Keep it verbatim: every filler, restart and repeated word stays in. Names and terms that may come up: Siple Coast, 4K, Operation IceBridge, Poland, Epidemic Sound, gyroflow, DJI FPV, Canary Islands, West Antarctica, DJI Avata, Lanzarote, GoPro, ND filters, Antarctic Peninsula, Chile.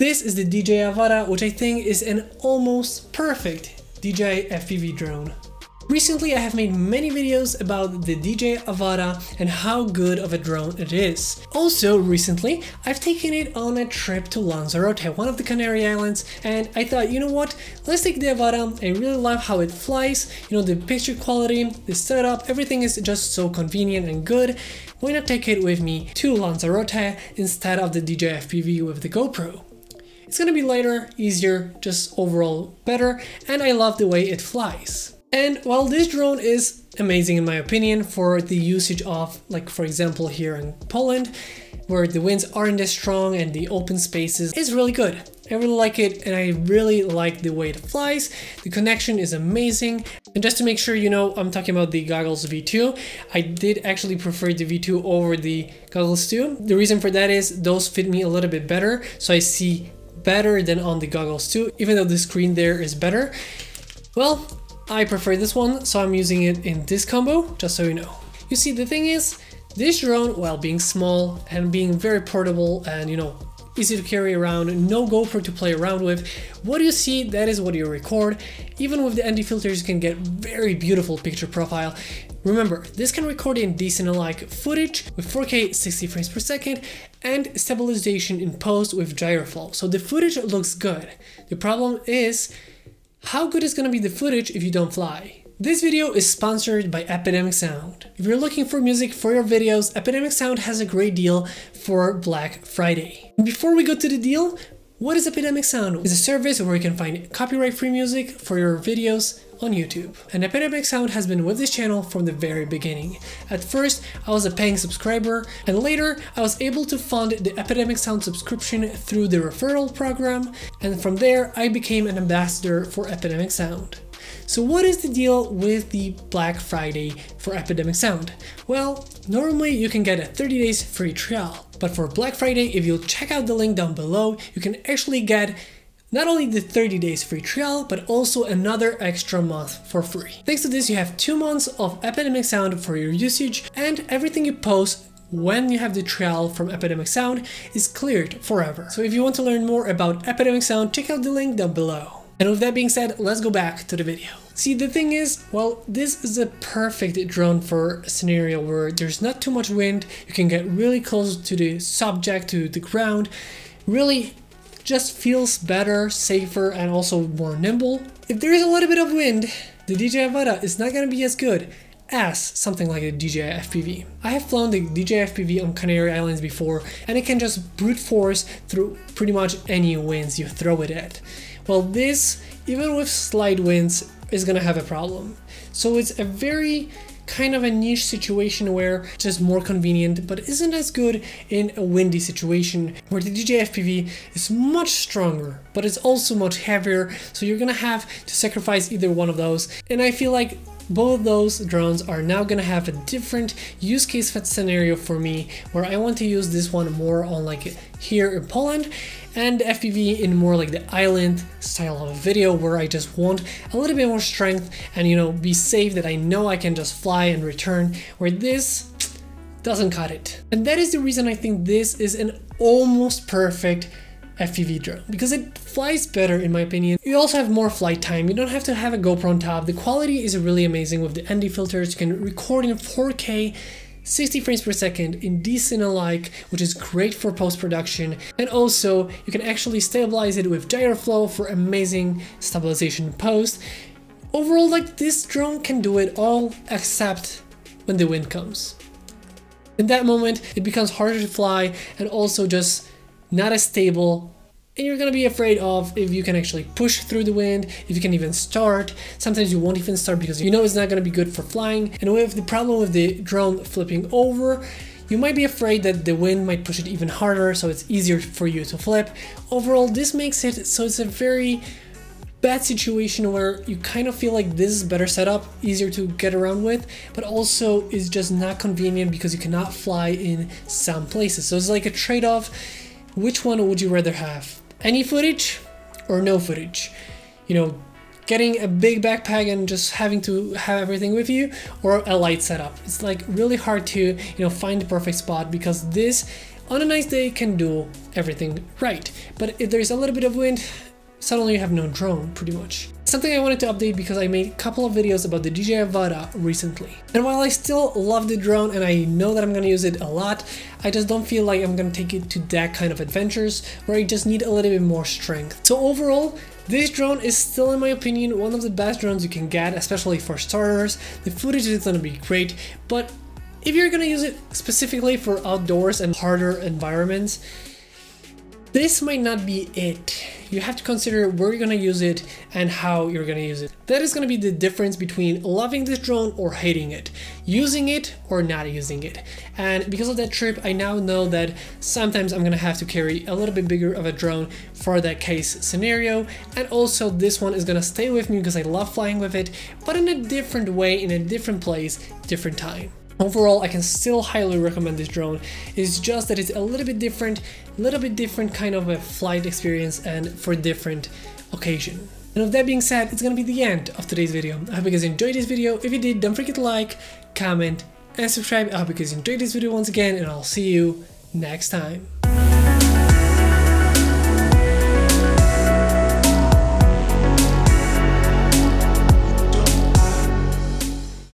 This is the D J I Avata, which I think is an almost perfect D J I F P V drone. Recently, I have made many videos about the D J I Avata and how good of a drone it is. Also, recently, I've taken it on a trip to Lanzarote, one of the Canary Islands, and I thought, you know what, let's take the Avata. I really love how it flies, you know, the picture quality, the setup, everything is just so convenient and good. Why not take it with me to Lanzarote instead of the D J I F P V with the GoPro? It's gonna be lighter, easier, just overall better, and I love the way it flies. And while this drone is amazing in my opinion for the usage of, like for example here in Poland, where the winds aren't as strong and the open spaces is really good. I really like it and I really like the way it flies. The connection is amazing. And just to make sure you know, I'm talking about the Goggles V two. I did actually prefer the V two over the Goggles two. The reason for that is those fit me a little bit better, so I see better than on the Goggles two, even though the screen there is better. Well, I prefer this one, so I'm using it in this combo, just so you know. You see, the thing is, this drone, while being small and being very portable and, you know, easy to carry around, no GoPro to play around with, what you see, that is what you record. Even with the N D filters, you can get very beautiful picture profile. Remember, this can record in decent like footage with four K sixty frames per second and stabilization in post with gyroflow. So the footage looks good. The problem is, how good is gonna be the footage if you don't fly? This video is sponsored by Epidemic Sound. If you're looking for music for your videos, Epidemic Sound has a great deal for Black Friday. Before we go to the deal, what is Epidemic Sound? It's a service where you can find copyright-free music for your videos on YouTube. And Epidemic Sound has been with this channel from the very beginning. At first, I was a paying subscriber, and later I was able to fund the Epidemic Sound subscription through the referral program, and from there I became an ambassador for Epidemic Sound. So what is the deal with the Black Friday for Epidemic Sound? Well, normally you can get a thirty days free trial, but for Black Friday, if you'll check out the link down below, you can actually get not only the thirty days free trial, but also another extra month for free. Thanks to this, you have two months of Epidemic Sound for your usage, and everything you post when you have the trial from Epidemic Sound is cleared forever. So if you want to learn more about Epidemic Sound, check out the link down below. And with that being said, let's go back to the video. See, the thing is, well, this is a perfect drone for a scenario where there's not too much wind, you can get really close to the subject, to the ground, really just feels better, safer, and also more nimble. If there is a little bit of wind, the D J I Avata is not gonna be as good as something like a D J I F P V. I have flown the D J I F P V on Canary Islands before, and it can just brute force through pretty much any winds you throw it at. Well, this, even with slight winds, is gonna have a problem. So it's a very kind of a niche situation where it's just more convenient, but isn't as good in a windy situation where the D J I F P V is much stronger, but it's also much heavier. So you're gonna have to sacrifice either one of those. And I feel like both those drones are now gonna have a different use case scenario for me, where I want to use this one more on like here in Poland and F P V in more like the island style of a video where I just want a little bit more strength and, you know, be safe that I know I can just fly and return, where this doesn't cut it. And that is the reason I think this is an almost perfect F P V drone, because it flies better in my opinion. You also have more flight time, you don't have to have a GoPro on top, the quality is really amazing with the N D filters, you can record in four K, sixty frames per second in decent alike, which is great for post-production, and also you can actually stabilize it with gyroflow for amazing stabilization post. Overall, like, this drone can do it all except when the wind comes. In that moment it becomes harder to fly and also just not as stable, and you're gonna be afraid of if you can actually push through the wind, if you can even start. Sometimes you won't even start because you know it's not gonna be good for flying. And with the problem with the drone flipping over, you might be afraid that the wind might push it even harder, so it's easier for you to flip. Overall, this makes it so it's a very bad situation where you kind of feel like this is better setup, easier to get around with, but also is just not convenient because you cannot fly in some places. So it's like a trade-off. Which one would you rather have? Any footage or no footage? You know, getting a big backpack and just having to have everything with you, or a light setup? It's like really hard to, you know, find the perfect spot, because this on a nice day you can do everything right, but if there's a little bit of wind, suddenly you have no drone, pretty much. Something I wanted to update because I made a couple of videos about the D J I Avata recently. And while I still love the drone and I know that I'm gonna use it a lot, I just don't feel like I'm gonna take it to that kind of adventures where I just need a little bit more strength. So overall, this drone is still, in my opinion, one of the best drones you can get, especially for starters. The footage is gonna be great, but if you're gonna use it specifically for outdoors and harder environments, this might not be it. You have to consider where you're gonna use it and how you're gonna use it. That is gonna be the difference between loving this drone or hating it, using it or not using it. And because of that trip, I now know that sometimes I'm gonna have to carry a little bit bigger of a drone for that case scenario. And also this one is gonna stay with me because I love flying with it, but in a different way, in a different place, different time. Overall, I can still highly recommend this drone. It's just that it's a little bit different, a little bit different kind of a flight experience and for different occasion. And with that being said, it's gonna be the end of today's video. I hope you guys enjoyed this video. If you did, don't forget to like, comment, and subscribe. I hope you guys enjoyed this video once again, and I'll see you next time.